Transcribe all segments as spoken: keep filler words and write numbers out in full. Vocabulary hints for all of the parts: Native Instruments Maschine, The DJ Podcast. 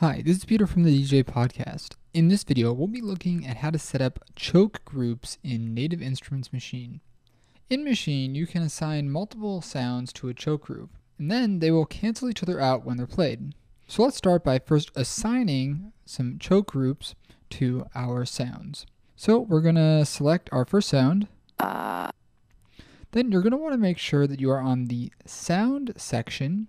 Hi, this is Peter from the D J Podcast. In this video, we'll be looking at how to set up choke groups in Native Instruments Maschine. In Maschine, you can assign multiple sounds to a choke group, and then they will cancel each other out when they're played. So let's start by first assigning some choke groups to our sounds. So we're going to select our first sound. Uh. Then you're going to want to make sure that you are on the sound section,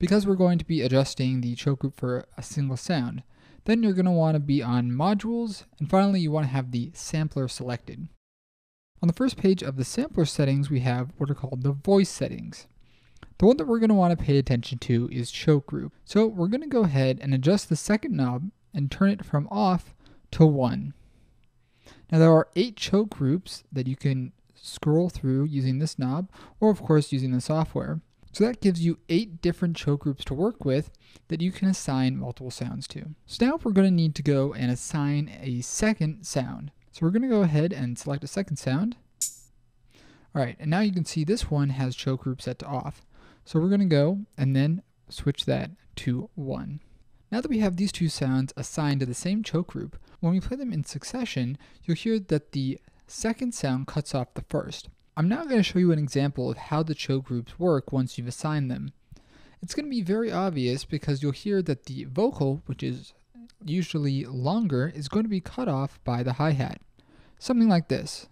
because we're going to be adjusting the choke group for a single sound. Then you're going to want to be on modules, and finally you want to have the sampler selected. On the first page of the sampler settings, we have what are called the voice settings. The one that we're going to want to pay attention to is choke group. So we're going to go ahead and adjust the second knob and turn it from off to one. Now there are eight choke groups that you can scroll through using this knob, or of course using the software. So that gives you eight different choke groups to work with that you can assign multiple sounds to. So now we're going to need to go and assign a second sound. So we're going to go ahead and select a second sound. All right, and now you can see this one has choke group set to off. So we're going to go and then switch that to one. Now that we have these two sounds assigned to the same choke group, when we play them in succession, you'll hear that the second sound cuts off the first. I'm now going to show you an example of how the choke groups work once you've assigned them. It's going to be very obvious because you'll hear that the vocal, which is usually longer, is going to be cut off by the hi-hat. Something like this.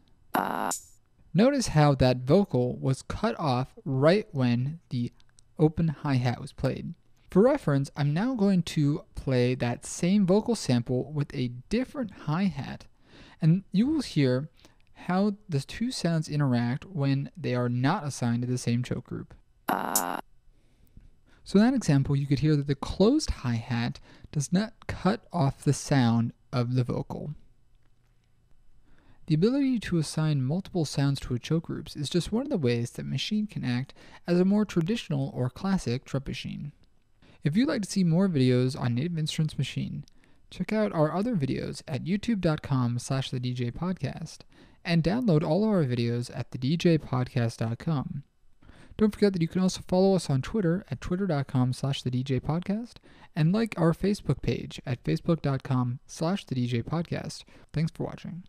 Notice how that vocal was cut off right when the open hi-hat was played. For reference, I'm now going to play that same vocal sample with a different hi-hat, and you will hear how the two sounds interact when they are not assigned to the same choke group. Uh. So in that example, you could hear that the closed hi-hat does not cut off the sound of the vocal. The ability to assign multiple sounds to a choke groups is just one of the ways that Maschine can act as a more traditional or classic trumpet machine. If you'd like to see more videos on Native Instruments Maschine, check out our other videos at youtube.com slash the DJ Podcast, and download all of our videos at the d j podcast dot com. Don't forget that you can also follow us on Twitter at twitter.com slash the DJ Podcast, and like our Facebook page at facebook.com slash the DJ Podcast. Thanks for watching.